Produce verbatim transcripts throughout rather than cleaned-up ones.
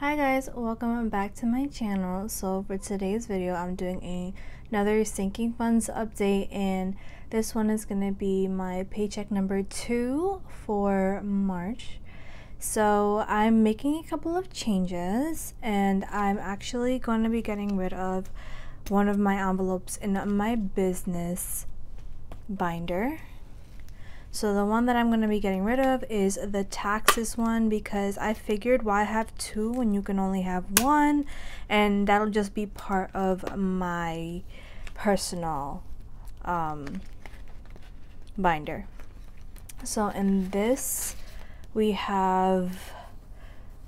Hi guys, welcome back to my channel. So for today's video I'm doing a, another sinking funds update, and this one is going to be my paycheck number two for March. So I'm making a couple of changes, and I'm actually going to be getting rid of one of my envelopes in my business binder. So the one that I'm going to be getting rid of is the taxes one, because I figured why have two when you can only have one, and that'll just be part of my personal um, binder. So in this we have,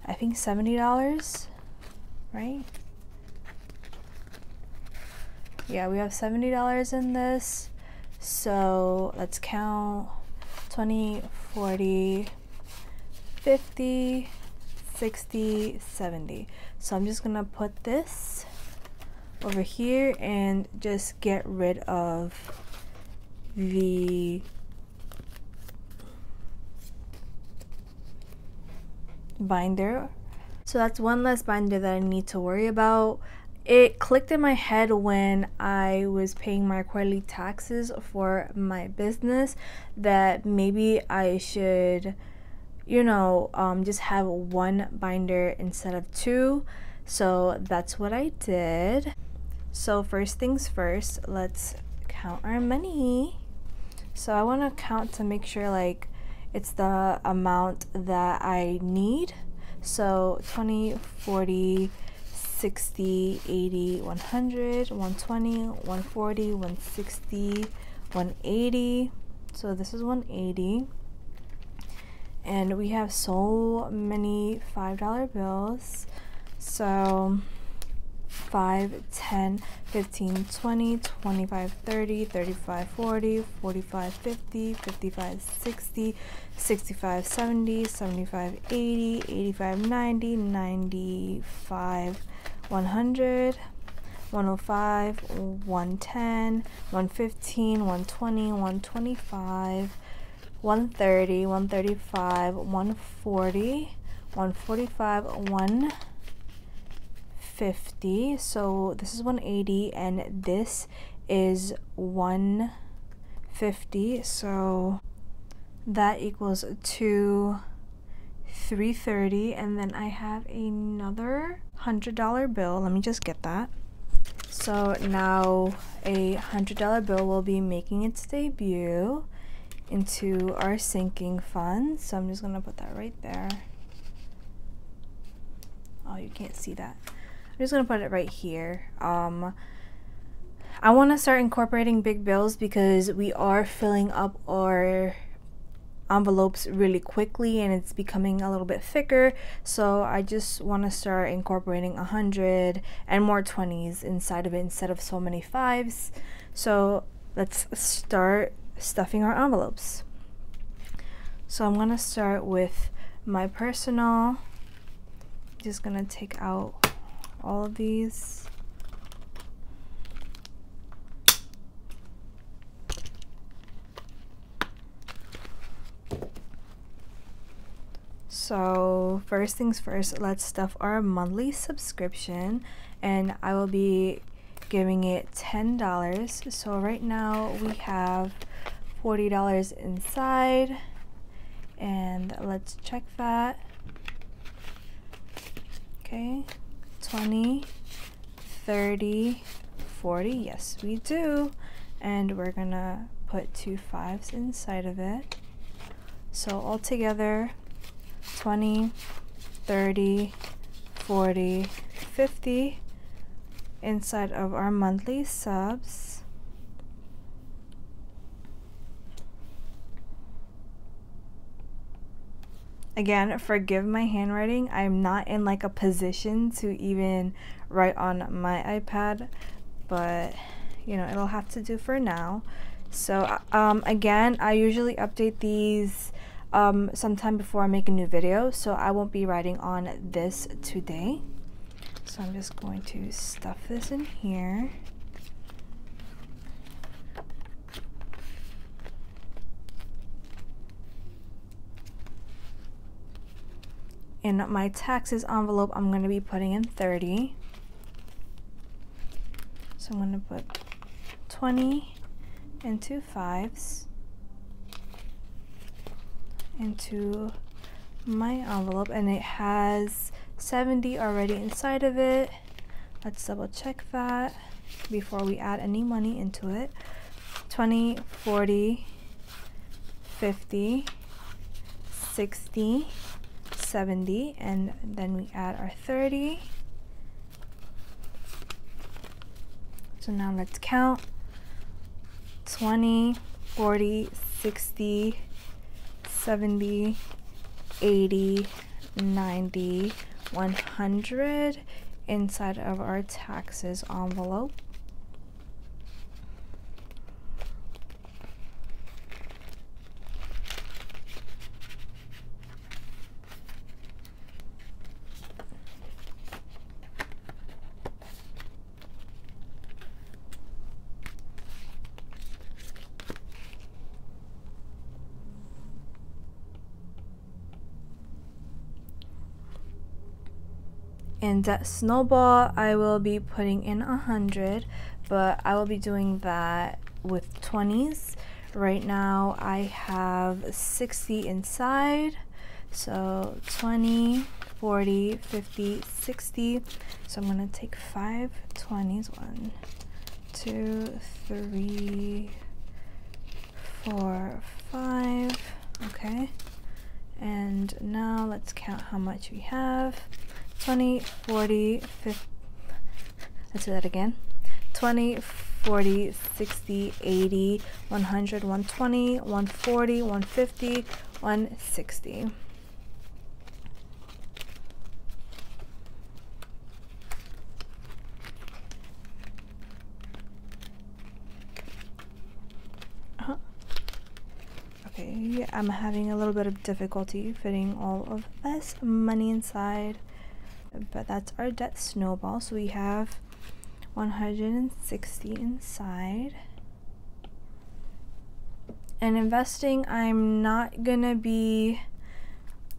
I think, seventy dollars, right? Yeah, we have seventy dollars in this. So let's count. twenty, forty, fifty, sixty, seventy. So I'm just gonna put this over here and just get rid of the binder. So that's one less binder that I need to worry about. It clicked in my head when I was paying my quarterly taxes for my business that maybe I should, you know, um, just have one binder instead of two. So that's what I did. So first things first, let's count our money. So I want to count to make sure like it's the amount that I need. So twenty, forty, sixty, eighty, one hundred, one twenty, one forty, one sixty, one eighty. So this is one eighty, and we have so many five dollar bills. So five, ten, fifteen, twenty, twenty-five, thirty, thirty-five, forty, forty-five, fifty, fifty-five, sixty, sixty-five, seventy, seventy-five, eighty, eighty-five, ninety, ninety-five, one hundred, one oh five, one ten, one fifteen, one twenty, one twenty-five, one thirty, one thirty-five, one forty, one forty-five, one fifty. So this is one eighty, and this is one fifty, so that equals to three thirty. And then I have another hundred dollar bill. Let me just get that. So now a hundred dollar bill will be making its debut into our sinking fund. So I'm just gonna put that right there. Oh, you can't see that. I'm just gonna put it right here. um I want to start incorporating big bills because we are filling up our envelopes really quickly, and it's becoming a little bit thicker. So I just want to start incorporating a hundred and more twenties inside of it instead of so many fives. So let's start stuffing our envelopes. So I'm gonna start with my personal. Just gonna take out all of these. So first things first, let's stuff our monthly subscription, and I will be giving it ten dollars. So right now we have forty dollars inside, and let's check that. Okay, twenty, thirty, forty. Yes, we do. And we're gonna put two fives inside of it. So altogether, twenty, thirty, forty, fifty inside of our monthly subs. Again, forgive my handwriting. I'm not in like a position to even write on my iPad, but you know, it'll have to do for now. So um, again, I usually update these Um, sometime before I make a new video, so I won't be writing on this today. So I'm just going to stuff this in here. In my taxes envelope, I'm going to be putting in thirty. So I'm going to put twenty and two fives into my envelope, and it has seventy already inside of it. Let's double check that before we add any money into it. twenty, forty, fifty, sixty, seventy, and then we add our thirty. So now let's count. twenty, forty, sixty, seventy, eighty, ninety, one hundred inside of our taxes envelope. In Debt Snowball, I will be putting in one hundred, but I will be doing that with twenties. Right now, I have sixty inside, so twenty, forty, fifty, sixty. So I'm going to take five twenties. One, two, three, four, five. Okay. And now let's count how much we have. twenty, forty, fifty, let's do that again. twenty, forty, sixty, eighty, one hundred, one twenty, one forty, one fifty, one sixty. Uh-huh. Okay, yeah, I'm having a little bit of difficulty fitting all of this money inside. But that's our debt snowball, so we have one hundred sixty inside. And investing, I'm not gonna be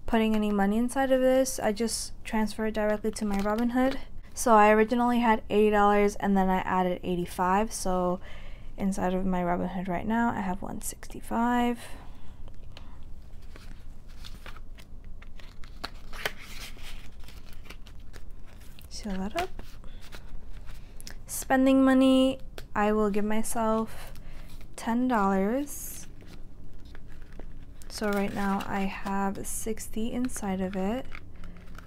putting any money inside of this. I just transfer it directly to my Robinhood. So I originally had eighty dollars and then I added eighty-five, so inside of my Robinhood right now I have one hundred sixty-five. Seal that up. Spending money, I will give myself ten dollars. So right now I have sixty inside of it.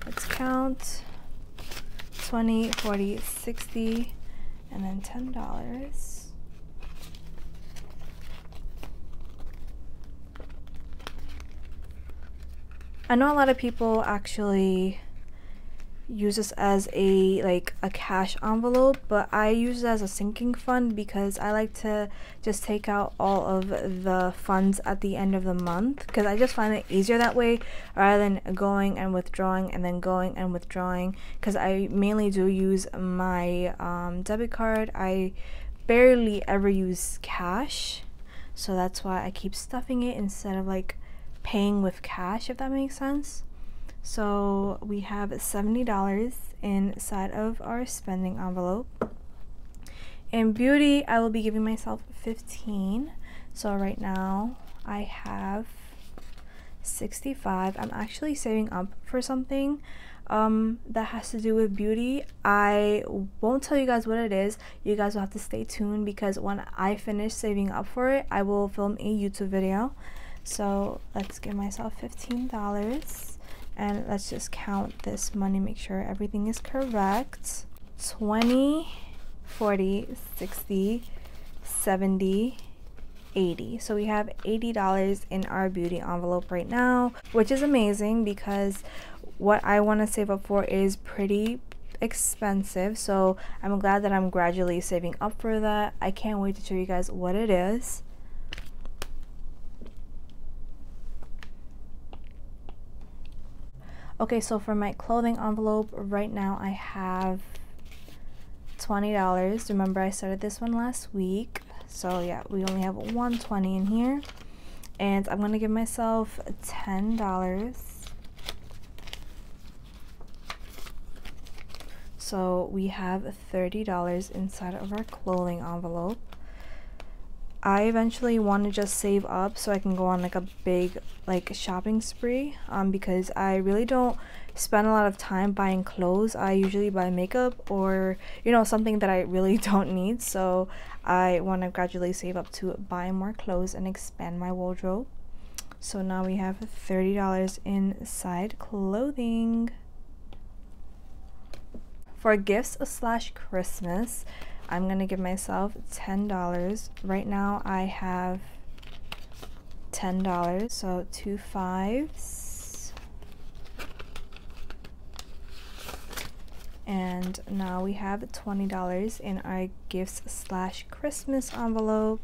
Let's count. twenty, forty, sixty, and then ten dollars. I know a lot of people actually use this as a like a cash envelope, but I use it as a sinking fund because I like to just take out all of the funds at the end of the month, because I just find it easier that way rather than going and withdrawing and then going and withdrawing, because I mainly do use my um, debit card. I barely ever use cash, so that's why I keep stuffing it instead of like paying with cash, if that makes sense. So we have seventy dollars inside of our spending envelope. In beauty, I will be giving myself fifteen. So right now I have sixty-five. I'm actually saving up for something um, that has to do with beauty. I won't tell you guys what it is. You guys will have to stay tuned, because when I finish saving up for it, I will film a YouTube video. So let's give myself fifteen dollars. And let's just count this money, make sure everything is correct. twenty, forty, sixty, seventy, eighty. So we have eighty dollars in our beauty envelope right now, which is amazing because what I want to save up for is pretty expensive. So I'm glad that I'm gradually saving up for that. I can't wait to show you guys what it is. Okay, so for my clothing envelope, right now I have twenty dollars. Remember, I started this one last week. So yeah, we only have one hundred twenty in here. And I'm going to give myself ten dollars. So we have thirty dollars inside of our clothing envelope. I eventually want to just save up so I can go on like a big like shopping spree, um, because I really don't spend a lot of time buying clothes. I usually buy makeup or, you know, something that I really don't need. So I want to gradually save up to buy more clothes and expand my wardrobe. So now we have thirty dollars inside clothing. For gifts slash Christmas, I'm gonna give myself ten dollars. Right now I have ten dollars, so two fives. And now we have twenty dollars in our gifts slash Christmas envelope.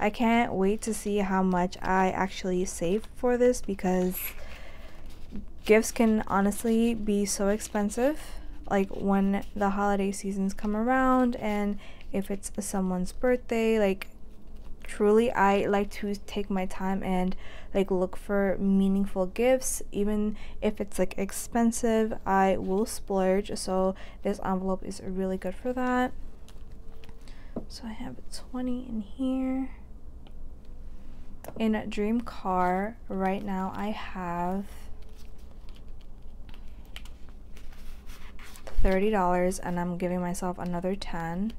I can't wait to see how much I actually save for this, because gifts can honestly be so expensive, like when the holiday seasons come around and if it's someone's birthday. Like truly, I like to take my time and like look for meaningful gifts. Even if it's like expensive, I will splurge, so this envelope is really good for that. So I have twenty in here. In a dream car, right now I have thirty dollars and I'm giving myself another ten.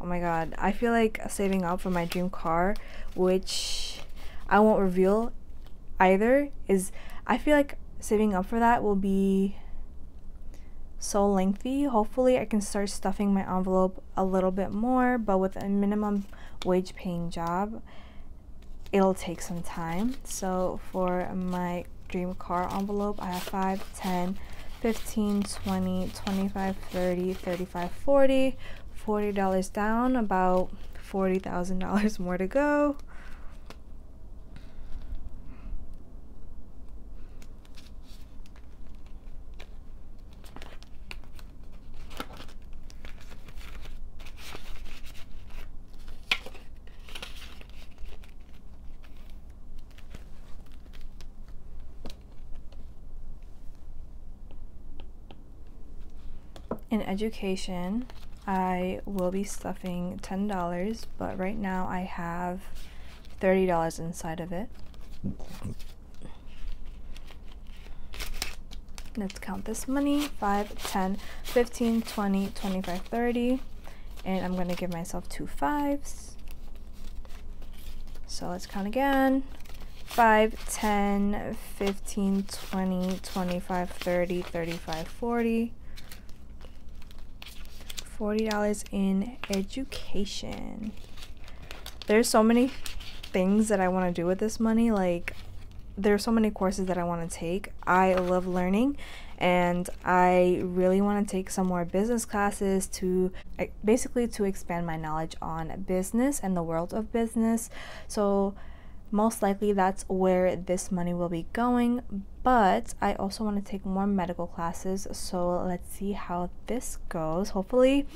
Oh my god, I feel like saving up for my dream car, which I won't reveal either, is I feel like saving up for that will be so lengthy. Hopefully I can start stuffing my envelope a little bit more, but with a minimum wage paying job it'll take some time. So for my dream car envelope, I have five, ten, fifteen, twenty, twenty-five, thirty, thirty-five, forty, forty dollars down, about forty thousand dollars more to go. In education, I will be stuffing ten dollars, but right now I have thirty dollars inside of it. Let's count this money. five, ten, fifteen, twenty, twenty-five, thirty. And I'm going to give myself two fives. So let's count again. five, ten, fifteen, twenty, twenty-five, thirty, thirty-five, forty. forty dollars in education. There's so many things that I want to do with this money. Like, there's so many courses that I want to take. I love learning and I really want to take some more business classes to basically to expand my knowledge on business and the world of business. So most likely that's where this money will be going, but I also want to take more medical classes, so let's see how this goes. Hopefully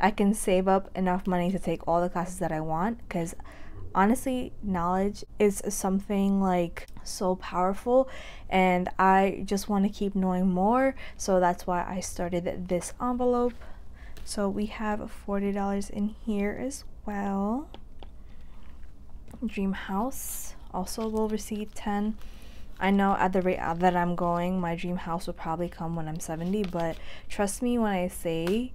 I can save up enough money to take all the classes that I want, because honestly knowledge is something like so powerful and I just want to keep knowing more. So that's why I started this envelope. So we have forty dollars in here as well. Dream house also will receive ten. I know at the rate that I'm going, my dream house will probably come when I'm seventy, but trust me when I say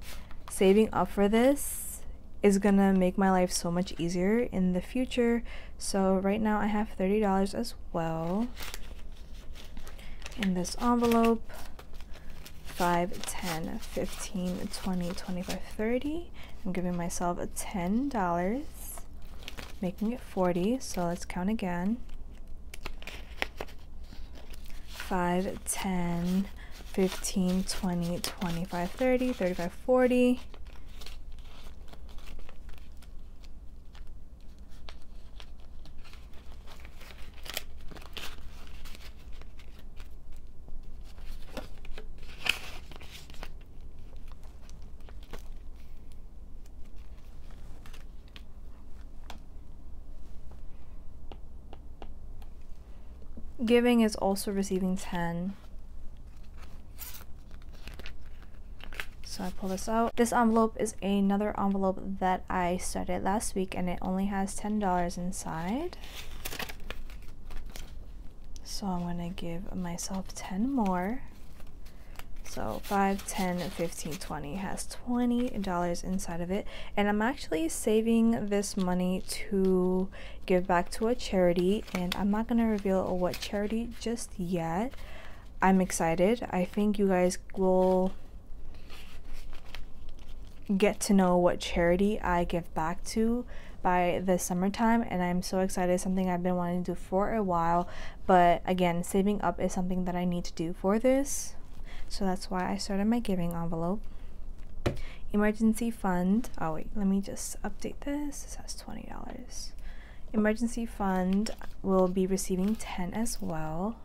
saving up for this is gonna make my life so much easier in the future. So right now I have thirty dollars as well in this envelope. Five, ten, fifteen, twenty, twenty-five, thirty. I'm giving myself ten dollars, making it forty. So let's count again. Five, ten, fifteen, twenty, twenty-five, thirty, thirty-five, forty. Giving is also receiving ten. so I pull this out. This envelope is another envelope that I started last week, and it only has ten dollars inside. So I'm gonna give myself ten more. So five, ten, fifteen, twenty has twenty dollars inside of it. And I'm actually saving this money to give back to a charity. And I'm not going to reveal what charity just yet. I'm excited. I think you guys will get to know what charity I give back to by the summertime, and I'm so excited. Something I've been wanting to do for a while. But again, saving up is something that I need to do for this. So that's why I started my giving envelope. Emergency fund. Oh wait, let me just update this. This has twenty dollars. Emergency fund will be receiving ten as well.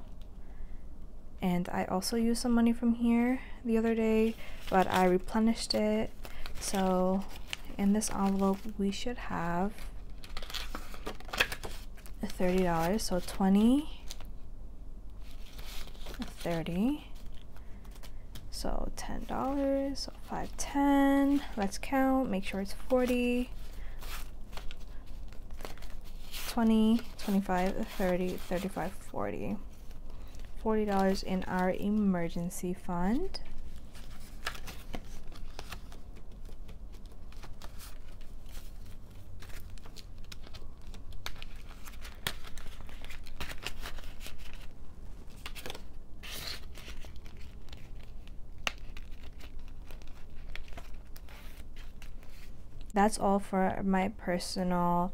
And I also used some money from here the other day, but I replenished it. So in this envelope, we should have thirty dollars. So twenty, thirty. So ten dollars, so five, ten, let's count, make sure it's forty, twenty, twenty-five, thirty, thirty-five, forty. forty dollars in our emergency fund. That's all for my personal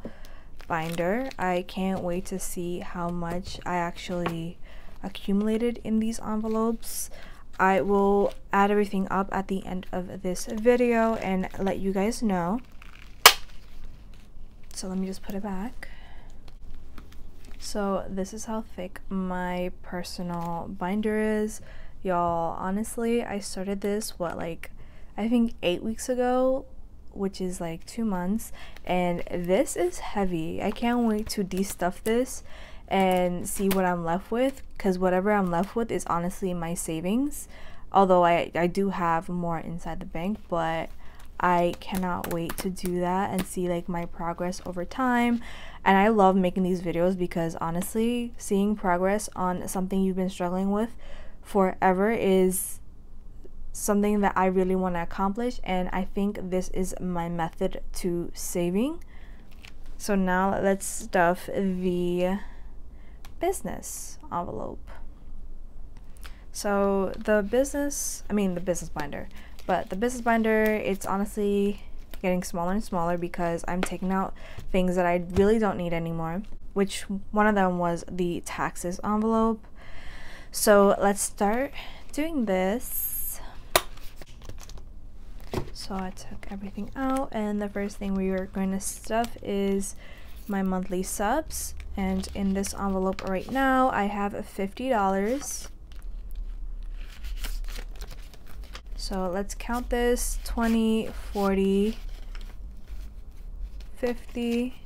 binder. I can't wait to see how much I actually accumulated in these envelopes. I will add everything up at the end of this video and let you guys know. So let me just put it back. So this is how thick my personal binder is. Y'all, honestly, I started this, what, like, I think eight weeks ago, which is like two months, and this is heavy. I can't wait to de-stuff this and see what I'm left with, because whatever I'm left with is honestly my savings, although I, I do have more inside the bank, but I cannot wait to do that and see like my progress over time. And I love making these videos because honestly, seeing progress on something you've been struggling with forever is something that I really want to accomplish, and I think this is my method to saving. So now let's stuff the business envelope. So the business, I mean the business binder, but the business binder, it's honestly getting smaller and smaller because I'm taking out things that I really don't need anymore, which one of them was the taxes envelope. So let's start doing this. So I took everything out, and the first thing we are going to stuff is my monthly subs. And in this envelope right now, I have fifty dollars. So let's count this, twenty, forty, fifty,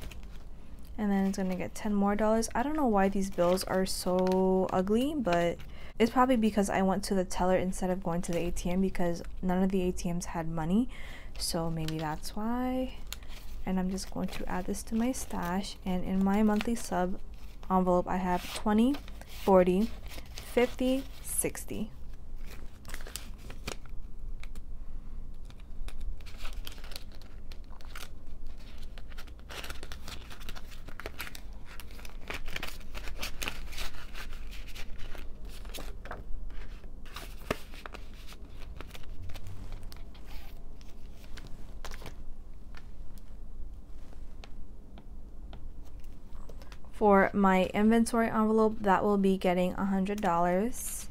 and then it's going to get ten more dollars. I don't know why these bills are so ugly, but it's probably because I went to the teller instead of going to the A T M, because none of the A T Ms had money, so maybe that's why. And I'm just going to add this to my stash, and in my monthly sub envelope I have twenty, forty, fifty, sixty. For my inventory envelope, that will be getting one hundred dollars.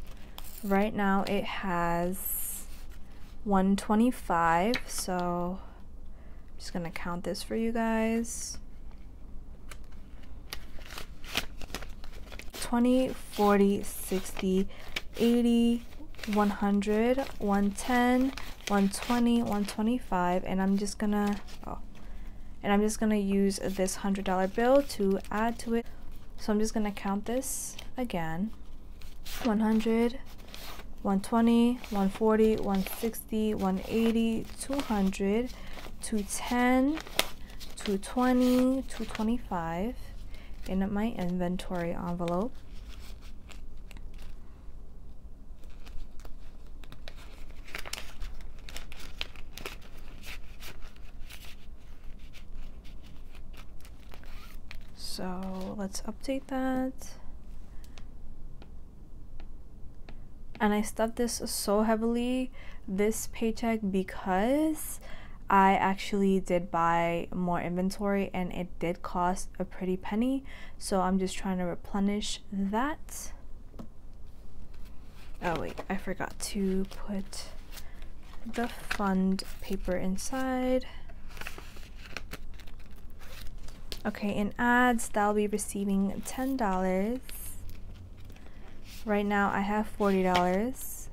Right now it has one hundred twenty-five dollars, so I'm just going to count this for you guys. twenty, forty, sixty, eighty, one hundred, one ten, one twenty, one twenty-five, and I'm just going to... oh. And I'm just going to use this one hundred dollar bill to add to it. So I'm just going to count this again. 100, one twenty, one forty, one sixty, one eighty, two hundred, two ten, two twenty, two twenty-five in my inventory envelope. So let's update that. And I stuffed this so heavily this paycheck because I actually did buy more inventory and it did cost a pretty penny. So I'm just trying to replenish that. Oh wait, I forgot to put the fund paper inside. Okay, in ads, that'll be receiving ten dollars. Right now, I have forty dollars.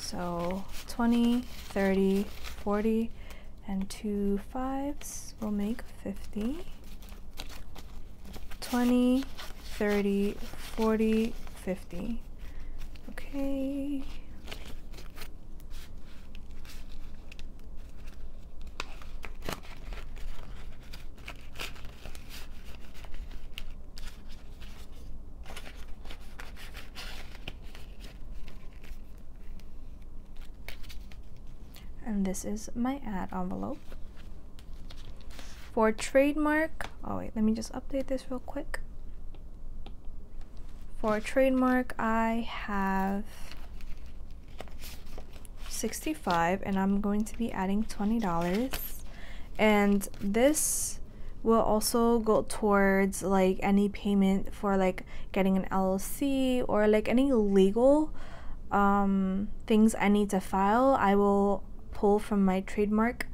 So, twenty, thirty, forty, and two fives will make fifty. twenty, thirty, forty, fifty. Okay. And this is my ad envelope. For trademark, oh wait, let me just update this real quick. For trademark, I have sixty-five and I'm going to be adding twenty dollars. And this will also go towards like any payment for like getting an L L C or like any legal um, things I need to file. I will pull from my trademark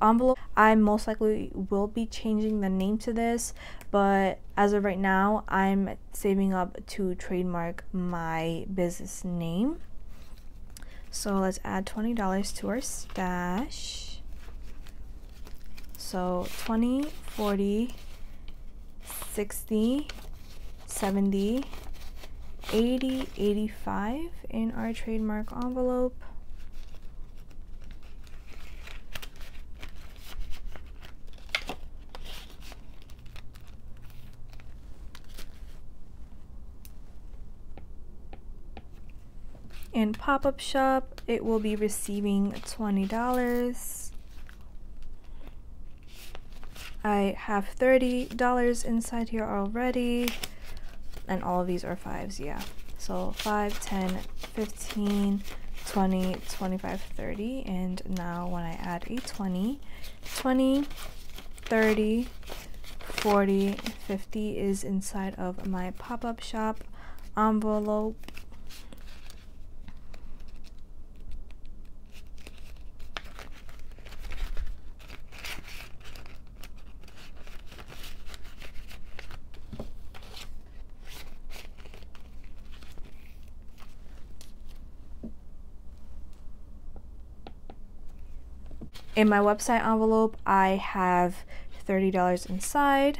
envelope. I most likely will be changing the name to this, but as of right now, I'm saving up to trademark my business name. So let's add twenty dollars to our stash. So twenty, forty, sixty, seventy, eighty, eighty-five in our trademark envelope. In pop-up shop, it will be receiving twenty dollars. I have thirty dollars inside here already. And all of these are fives, yeah. So five, ten, fifteen, twenty, twenty-five, thirty. And now when I add a twenty, twenty, thirty, forty, fifty is inside of my pop-up shop envelope. In my website envelope, I have thirty dollars inside.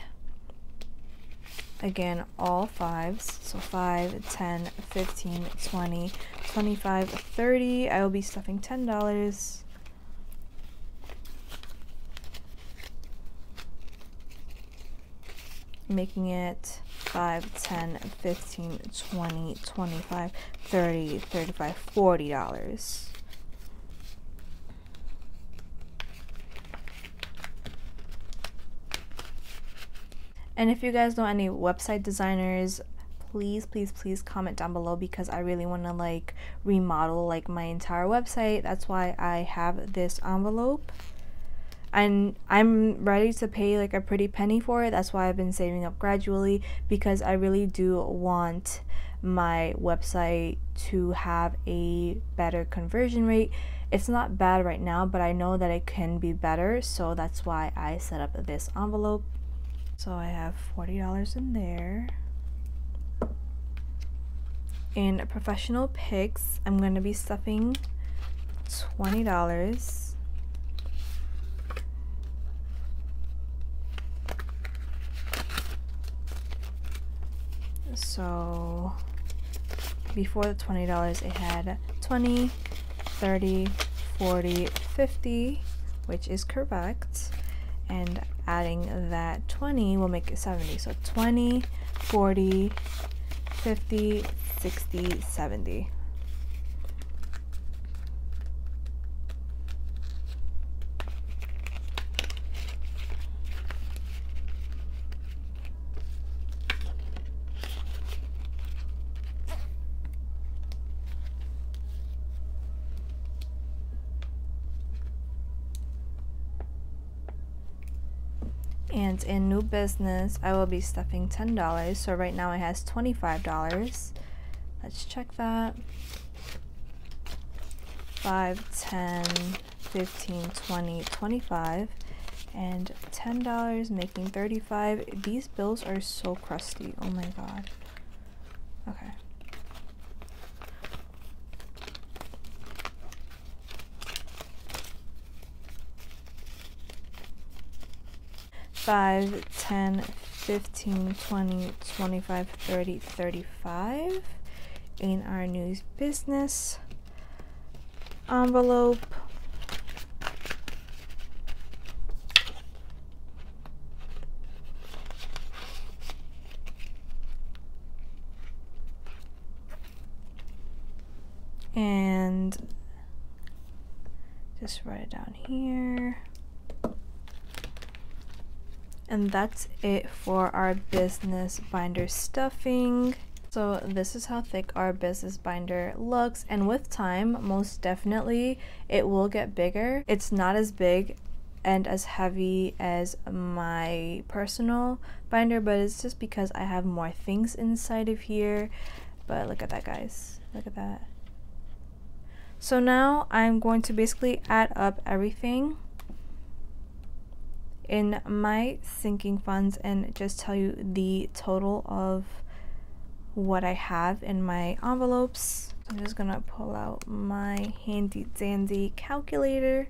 Again, all fives. So five, ten, fifteen, twenty, twenty-five, thirty. I will be stuffing ten dollars. Making it five, ten, fifteen, twenty, twenty-five, thirty, thirty-five, forty dollars. And if you guys know any website designers, please, please, please comment down below because I really want to like remodel like my entire website. That's why I have this envelope. And I'm ready to pay like a pretty penny for it. That's why I've been saving up gradually because I really do want my website to have a better conversion rate. It's not bad right now, but I know that it can be better. So that's why I set up this envelope. So I have forty dollars in there. In professional pics, I'm going to be stuffing twenty dollars. so before the twenty dollars it had twenty, thirty, forty, fifty, which is correct, and adding that twenty will make it seventy. So twenty, forty, fifty, sixty, seventy. And in new business, I will be stuffing ten dollars. So right now it has twenty-five dollars. Let's check that. five, ten, fifteen, twenty, twenty-five. And ten dollars, making thirty-five. These bills are so crusty. Oh my god. Okay. five, ten, fifteen, twenty, twenty-five, thirty, thirty-five in our new business envelope. And just write it down here. And that's it for our business binder stuffing. So this is how thick our business binder looks, and with time most definitely it will get bigger. It's not as big and as heavy as my personal binder, but it's just because I have more things inside of here. But look at that, guys, look at that. So now I'm going to basically add up everything in my sinking funds and just tell you the total of what I have in my envelopes. I'm just gonna pull out my handy dandy calculator.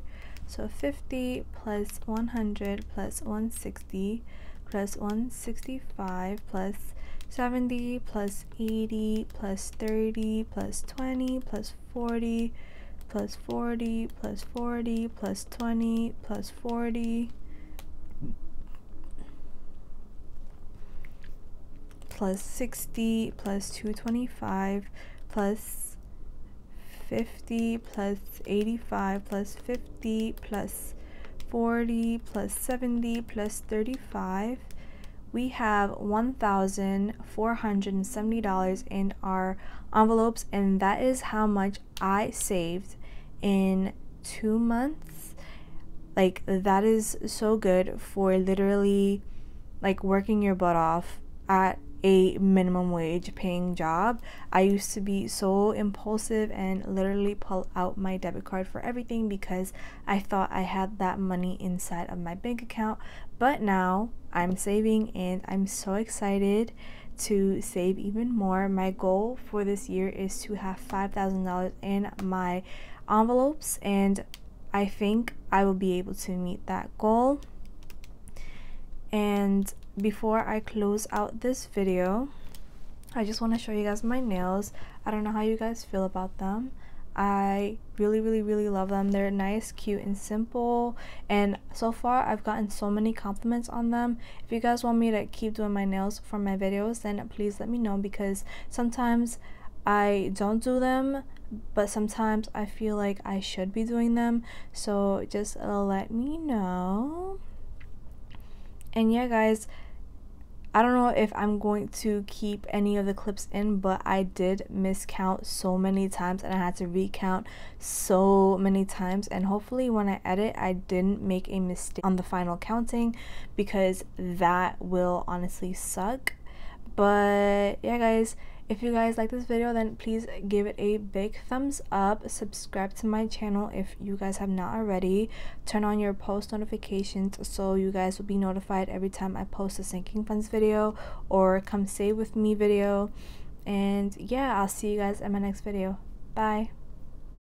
So fifty plus one hundred plus one sixty plus one sixty-five plus seventy plus eighty plus thirty plus forty plus forty plus forty plus forty plus forty plus twenty plus forty plus sixty, plus two twenty-five, plus fifty, plus eighty-five, plus fifty, plus forty, plus seventy, plus thirty-five. We have one thousand four hundred seventy dollars in our envelopes, and that is how much I saved in two months. Like, that is so good for literally, like, working your butt off at a minimum wage paying job. I used to be so impulsive and literally pull out my debit card for everything because I thought I had that money inside of my bank account, but now I'm saving and I'm so excited to save even more. My goal for this year is to have five thousand dollars in my envelopes, and I think I will be able to meet that goal. And before I close out this video, I just want to show you guys my nails. I don't know how you guys feel about them. I really really really love them. They're nice, cute, and simple, and so far I've gotten so many compliments on them. If you guys want me to keep doing my nails for my videos, then please let me know, because sometimes I don't do them, but sometimes I feel like I should be doing them. So just let me know. And yeah, guys, I don't know if I'm going to keep any of the clips in, but I did miscount so many times and I had to recount so many times, and hopefully when I edit I didn't make a mistake on the final counting, because that will honestly suck. But yeah, guys, if you guys like this video, then please give it a big thumbs up. Subscribe to my channel if you guys have not already. Turn on your post notifications so you guys will be notified every time I post a sinking funds video or come save with me video. And yeah, I'll see you guys in my next video. Bye.